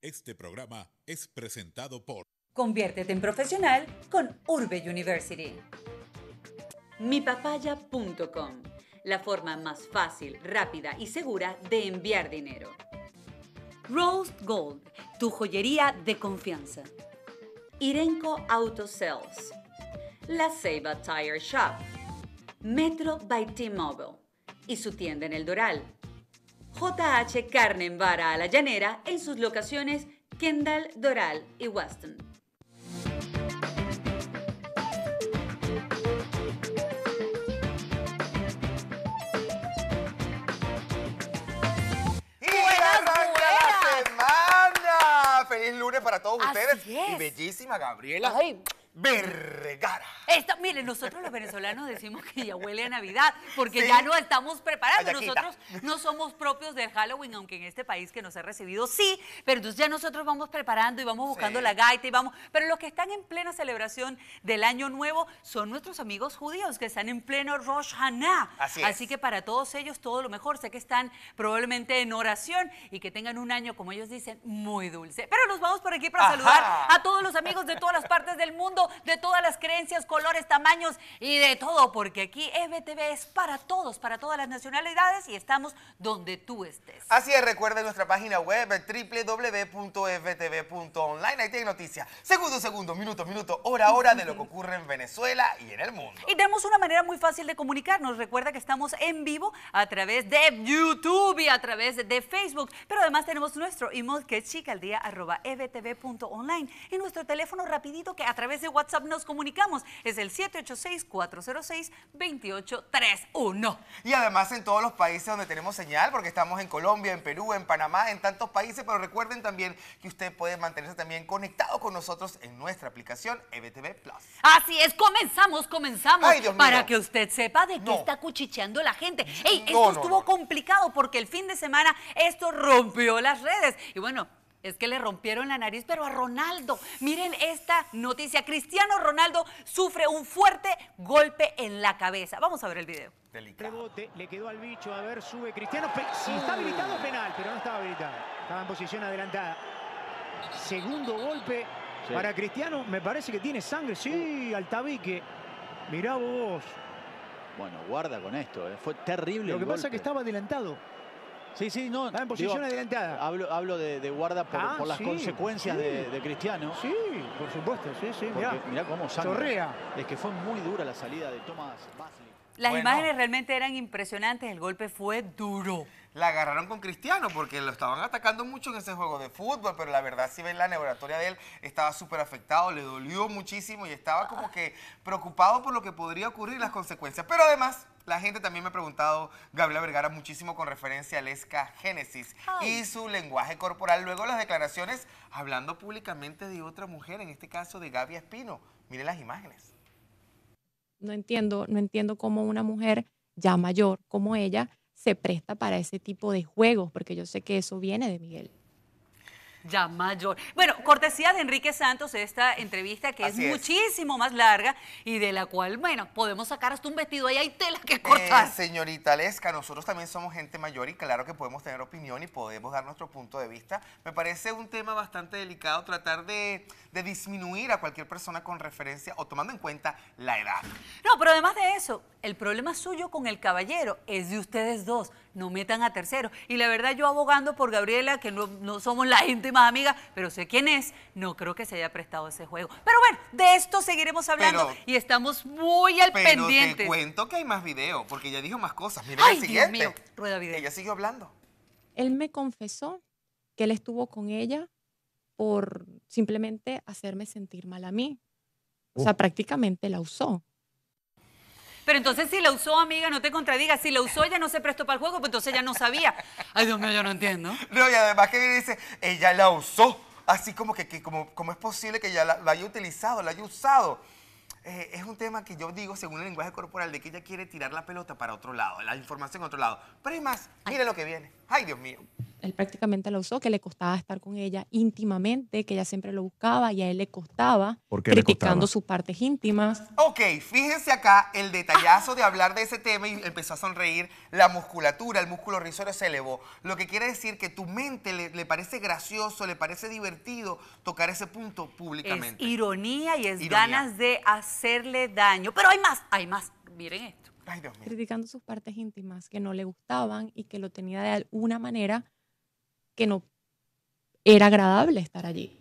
Este programa es presentado por... Conviértete en profesional con Urbe University. Mipapaya.com, la forma más fácil, rápida y segura de enviar dinero. Rose Gold, tu joyería de confianza. Irenco Auto Sales. La Seba Tire Shop. Metro by T-Mobile y su tienda en El Doral. J.H. Carne en Vara a la Llanera en sus locaciones Kendall, Doral y Weston. Para todos ustedes y bellísima Gabriela Vergara. Miren, nosotros los venezolanos decimos que ya huele a Navidad porque ya no estamos preparando. Nosotros no somos propios del Halloween, aunque en este país que nos ha recibido sí, pero entonces ya nosotros vamos preparando y vamos buscando la gaita y vamos. Pero los que están en plena celebración del Año Nuevo son nuestros amigos judíos que están en pleno Rosh Hanná. Así que para todos ellos todo lo mejor. Sé que están probablemente en oración y que tengan un año, como ellos dicen, muy dulce. Pero nos vamos por aquí para saludar a todos los amigos de todas las partes del mundo, de todas las creencias, colores, tamaños y de todo, porque aquí EVTV es para todos, para todas las nacionalidades y estamos donde tú estés. Así es, recuerden nuestra página web www.evtv.online, ahí tienen noticias, segundo, segundo, minuto, minuto, hora, hora de lo que ocurre en Venezuela y en el mundo. Y tenemos una manera muy fácil de comunicarnos, recuerda que estamos en vivo a través de YouTube y a través de Facebook, pero además tenemos nuestro email que es chicaldía@evtv.online y nuestro teléfono rapidito que a través de WhatsApp nos comunicamos, es el 786-406-2831. Y además en todos los países donde tenemos señal, porque estamos en Colombia, en Perú, en Panamá, en tantos países, pero recuerden también que usted puede mantenerse también conectado con nosotros en nuestra aplicación EVTV Plus. Así es, comenzamos. Ay, Dios mío. Para que usted sepa de qué está cuchicheando la gente. Ey, esto estuvo complicado porque el fin de semana esto rompió las redes y bueno... Es que le rompieron la nariz, pero a Ronaldo. Miren esta noticia. Cristiano Ronaldo sufre un fuerte golpe en la cabeza. Vamos a ver el video. Delicado. Rebote, le quedó al bicho. A ver, sube Cristiano. Si está habilitado, penal, pero no estaba habilitado. Estaba en posición adelantada. Segundo golpe para Cristiano. Me parece que tiene sangre. Sí, al tabique. Mirá vos. Bueno, guarda con esto. Fue terrible. Lo que pasa es que estaba adelantado. Sí, sí, no. Ah, en posición adelantada. Hablo de guarda por las consecuencias de Cristiano. Sí, por supuesto, sí. Mirá cómo sangra. Torrea. Es que fue muy dura la salida de Thomas Basley. Las imágenes realmente eran impresionantes, el golpe fue duro. La agarraron con Cristiano porque lo estaban atacando mucho en ese juego de fútbol, pero la verdad, si ven la neuratoria de él, estaba súper afectado, le dolió muchísimo y estaba como que preocupado por lo que podría ocurrir y las consecuencias. Pero además, la gente también me ha preguntado, Gabriela Vergara, muchísimo con referencia a Aleska Génesis y su lenguaje corporal. Luego las declaraciones hablando públicamente de otra mujer, en este caso de Gaby Espino. Miren las imágenes. No entiendo cómo una mujer ya mayor como ella se presta para ese tipo de juegos, porque yo sé que eso viene de Miguel. Ya mayor. Bueno, cortesía de Enrique Santos esta entrevista que es muchísimo más larga y de la cual, bueno, podemos sacar hasta un vestido, ahí hay tela que cortar. Señorita Aleska, nosotros también somos gente mayor y claro que podemos tener opinión y podemos dar nuestro punto de vista. Me parece un tema bastante delicado tratar de disminuir a cualquier persona con referencia o tomando en cuenta la edad. No, pero además de eso, el problema suyo con el caballero es de ustedes dos, no metan a terceros. Y la verdad yo abogando por Gabriela, que no somos la gente más amiga, pero sé quién es, no creo que se haya prestado ese juego. Pero bueno, de esto seguiremos hablando y estamos muy al pendiente. Pero te cuento que hay más video, porque ella dijo más cosas. Miren el siguiente. Dios mío, rueda video. Ella siguió hablando. Él me confesó que él estuvo con ella por simplemente hacerme sentir mal a mí. O sea, prácticamente la usó. Pero entonces si la usó, amiga, no te contradigas. Si la usó, ella no se prestó para el juego, pues entonces ella no sabía. Ay, Dios mío, yo no entiendo. No, y además que dice, ella la usó. Así como que como es posible que ella la haya utilizado, la haya usado. Es un tema que yo digo, según el lenguaje corporal, de que ella quiere tirar la pelota para otro lado, la información a otro lado. Pero es más, mira lo que viene. Ay, Dios mío. él prácticamente la usó, que le costaba estar con ella íntimamente, que ella siempre lo buscaba y a él le costaba, criticando sus partes íntimas. Ok, fíjense acá el detallazo de hablar de ese tema y empezó a sonreír. La musculatura, el músculo risorio se elevó. Lo que quiere decir que tu mente le parece gracioso, le parece divertido tocar ese punto públicamente. Es ironía y es ganas de hacerle daño. Pero hay más, Miren esto. Ay, Dios mío. Criticando sus partes íntimas que no le gustaban y que lo tenía de alguna manera que no era agradable estar allí.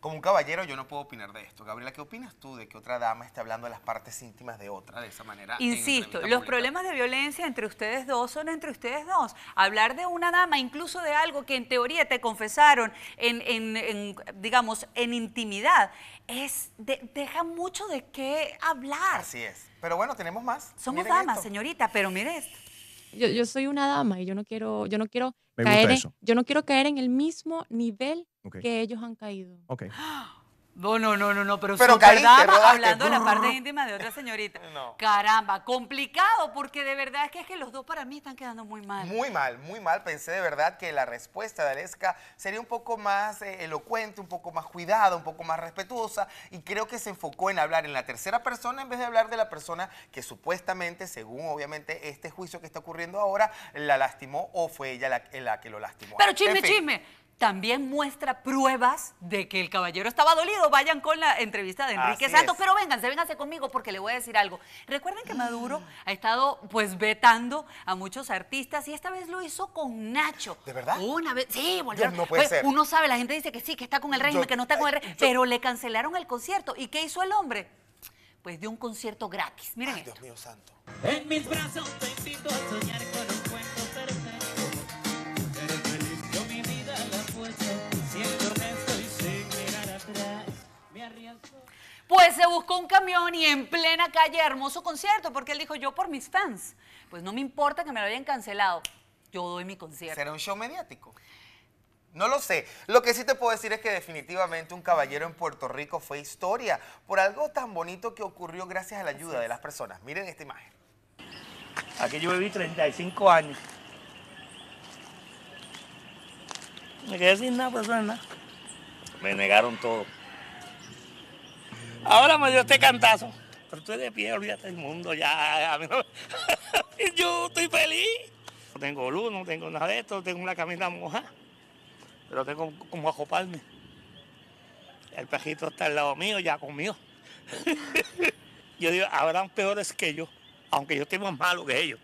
Como un caballero yo no puedo opinar de esto. Gabriela, ¿qué opinas tú de que otra dama esté hablando de las partes íntimas de otra de esa manera? Insisto, los problemas de violencia entre ustedes dos son entre ustedes dos. Hablar de una dama, incluso de algo que en teoría te confesaron digamos, en intimidad, deja mucho de qué hablar. Así es. Pero bueno, tenemos más. Somos damas, señorita, pero mire esto. Yo soy una dama y yo no quiero caer en el mismo nivel que ellos han caído. Okay. No, pero super dama hablando de la parte íntima de otra señorita. No. Caramba, complicado, porque de verdad es que los dos para mí están quedando muy mal. Muy mal. Pensé de verdad que la respuesta de Aleska sería un poco más elocuente, un poco más cuidada, un poco más respetuosa, y creo que se enfocó en hablar en la tercera persona en vez de hablar de la persona que supuestamente, según obviamente este juicio que está ocurriendo ahora, la lastimó o fue ella la que lo lastimó. Pero chisme. También muestra pruebas de que el caballero estaba dolido. Vayan con la entrevista de Enrique Santos, pero vénganse conmigo porque le voy a decir algo. Recuerden que Maduro ha estado pues vetando a muchos artistas y esta vez lo hizo con Nacho. ¿De verdad? Una vez, sí, volvieron. No puede ser. Uno sabe, la gente dice que sí, que está con el régimen, que no está con el régimen, pero le cancelaron el concierto. ¿Y qué hizo el hombre? Pues dio un concierto gratis. Miren esto. Dios mío santo. En mis brazos te invito a soñar con un cuento perfecto. Pues se buscó un camión y en plena calle, hermoso concierto, porque él dijo, yo por mis fans, pues no me importa que me lo hayan cancelado, yo doy mi concierto. ¿Será un show mediático? No lo sé. Lo que sí te puedo decir es que definitivamente un caballero en Puerto Rico fue historia por algo tan bonito que ocurrió gracias a la ayuda de las personas. Miren esta imagen. Aquí yo viví 35 años. Me quedé sin nada, persona. Me negaron todo. Ahora me dio este cantazo. Pero tú eres de pie, olvídate del mundo ya. Yo estoy feliz. No tengo luz, no tengo nada de esto, tengo una camisa mojada. Pero tengo como acoparme. El pejito está al lado mío, ya conmigo. Yo digo, habrán peores que yo, aunque yo estoy más malo que ellos.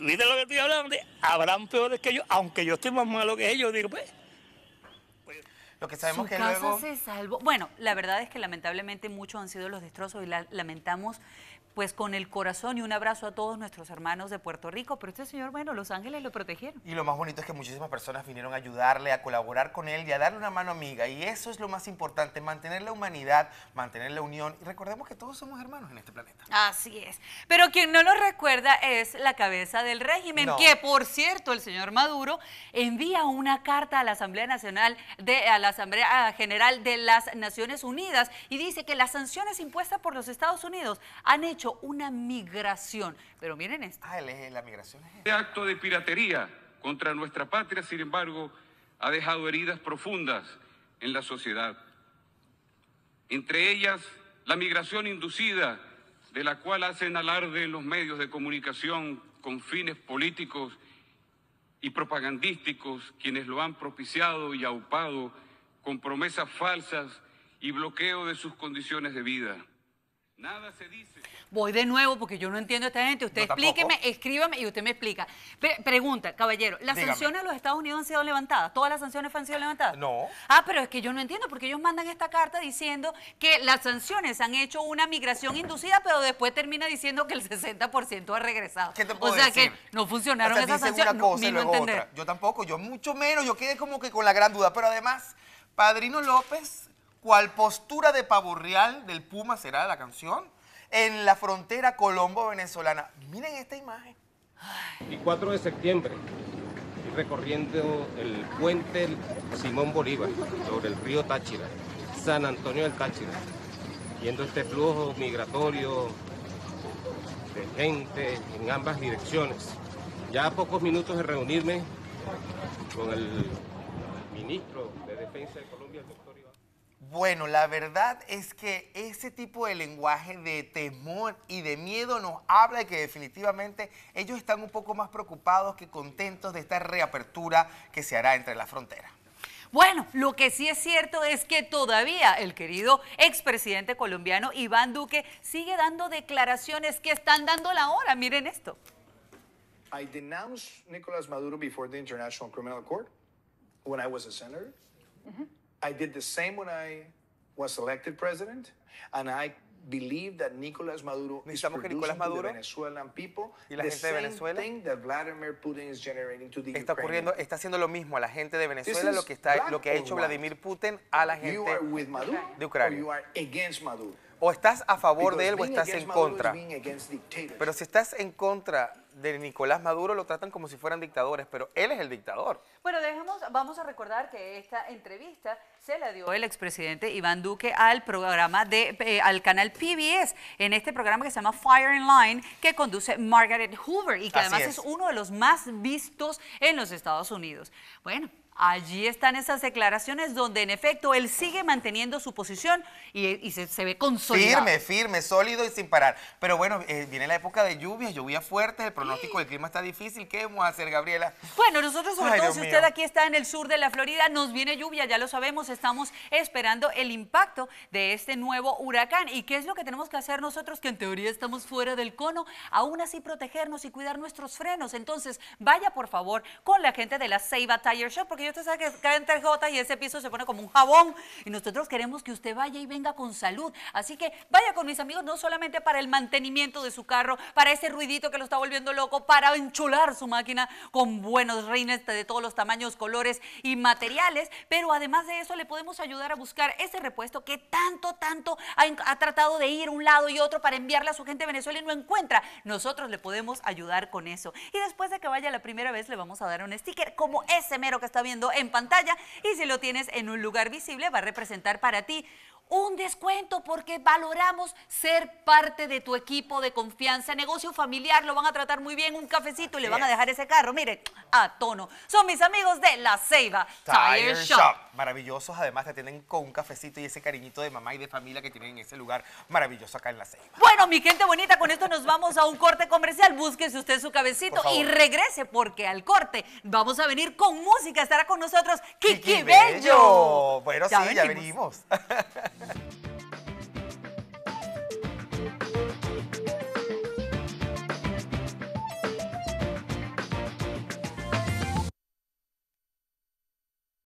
¿Viste lo que estoy hablando? Habrán peores que yo, aunque yo estoy más malo que ellos. Digo, pues... Lo que sabemos que luego... se salvó. Bueno, la verdad es que lamentablemente muchos han sido los destrozos y lamentamos pues con el corazón y un abrazo a todos nuestros hermanos de Puerto Rico, pero este señor, bueno, los ángeles lo protegieron. Y lo más bonito es que muchísimas personas vinieron a ayudarle, a colaborar con él y a darle una mano amiga, y eso es lo más importante, mantener la humanidad, mantener la unión, y recordemos que todos somos hermanos en este planeta. Así es, pero quien no lo recuerda es la cabeza del régimen, que por cierto, el señor Maduro envía una carta a la Asamblea Nacional, a la Asamblea General de las Naciones Unidas, y dice que las sanciones impuestas por los Estados Unidos han hecho una migración, pero miren esto. La migración es este acto de piratería contra nuestra patria, sin embargo, ha dejado heridas profundas en la sociedad. Entre ellas, la migración inducida, de la cual hacen alarde los medios de comunicación con fines políticos y propagandísticos, quienes lo han propiciado y aupado con promesas falsas y bloqueo de sus condiciones de vida. Nada se dice. Voy de nuevo porque yo no entiendo a esta gente. Usted explíqueme, escríbame y usted me explica. Pregunta, caballero, ¿las sanciones a los Estados Unidos han sido levantadas? ¿Todas las sanciones han sido levantadas? No. Ah, pero es que yo no entiendo porque ellos mandan esta carta diciendo que las sanciones han hecho una migración inducida, pero después termina diciendo que el 60% ha regresado. ¿Qué te puedo decir? Que no funcionaron esas sanciones. Yo tampoco, yo mucho menos, yo quedé como que con la gran duda, pero además, Padrino López... ¿Cuál postura de pavo real del Puma será la canción? En la frontera colombo-venezolana. Miren esta imagen. Y 4 de septiembre, recorriendo el puente Simón Bolívar, sobre el río Táchira, San Antonio del Táchira, viendo este flujo migratorio de gente en ambas direcciones. Ya a pocos minutos de reunirme con el ministro de Defensa de Colombia, el doctor Iván. Bueno, la verdad es que ese tipo de lenguaje de temor y de miedo nos habla de que definitivamente ellos están un poco más preocupados que contentos de esta reapertura que se hará entre las fronteras. Bueno, lo que sí es cierto es que todavía el querido expresidente colombiano Iván Duque sigue dando declaraciones que están dando la hora. Miren esto. I denounced Nicolas Maduro before the International Criminal Court when I was a senator. I did the same when I was elected president, and I believe that Nicolas Maduro is producing to the Venezuelan people the same thing that Vladimir Putin is generating to the Ukrainian. Está haciendo lo mismo a la gente de Venezuela, lo que ha hecho Vladimir Putin a la gente de Ucrania. You are against Maduro. O estás a favor de él o estás en contra. Pero si estás en contra de Nicolás Maduro, lo tratan como si fueran dictadores, pero él es el dictador. Bueno, vamos a recordar que esta entrevista se la dio el expresidente Iván Duque al programa al canal PBS, en este programa que se llama Fire in Line, que conduce Margaret Hoover y que además es uno de los más vistos en los Estados Unidos. Bueno, allí están esas declaraciones donde en efecto él sigue manteniendo su posición y se ve consolidado. Firme, firme, sólido y sin parar. Pero bueno, viene la época de lluvias, llovía fuerte, el pronóstico del clima está difícil. ¿Qué vamos a hacer, Gabriela? Bueno, nosotros sobre todo, si usted aquí está en el sur de la Florida, nos viene lluvia, ya lo sabemos, estamos esperando el impacto de este nuevo huracán. ¿Y qué es lo que tenemos que hacer nosotros, que en teoría estamos fuera del cono? Aún así protegernos y cuidar nuestros frenos. Entonces, vaya por favor con la gente de La Seba Tire Shop, porque usted sabe que caen tarjetas y ese piso se pone como un jabón y nosotros queremos que usted vaya y venga con salud, así que vaya con mis amigos, no solamente para el mantenimiento de su carro, para ese ruidito que lo está volviendo loco, para enchular su máquina con buenos rines de todos los tamaños, colores y materiales, pero además de eso le podemos ayudar a buscar ese repuesto que tanto ha tratado de ir a un lado y otro para enviarle a su gente de Venezuela y no encuentra. Nosotros le podemos ayudar con eso, y después de que vaya la primera vez le vamos a dar un sticker como ese mero que está viendo en pantalla, y si lo tienes en un lugar visible va a representar para ti un descuento, porque valoramos ser parte de tu equipo de confianza, negocio familiar, lo van a tratar muy bien, un cafecito y le van a dejar ese carro, miren, a tono. Son mis amigos de La Ceiba Tire Shop. Maravillosos, además te atienden con un cafecito y ese cariñito de mamá y de familia que tienen en ese lugar maravilloso acá en La Ceiba. Bueno, mi gente bonita, con esto nos vamos a un corte comercial, búsquese usted su cabecito y regrese, porque al corte vamos a venir con música, estará con nosotros Kiki Bello. Bueno, ya venimos.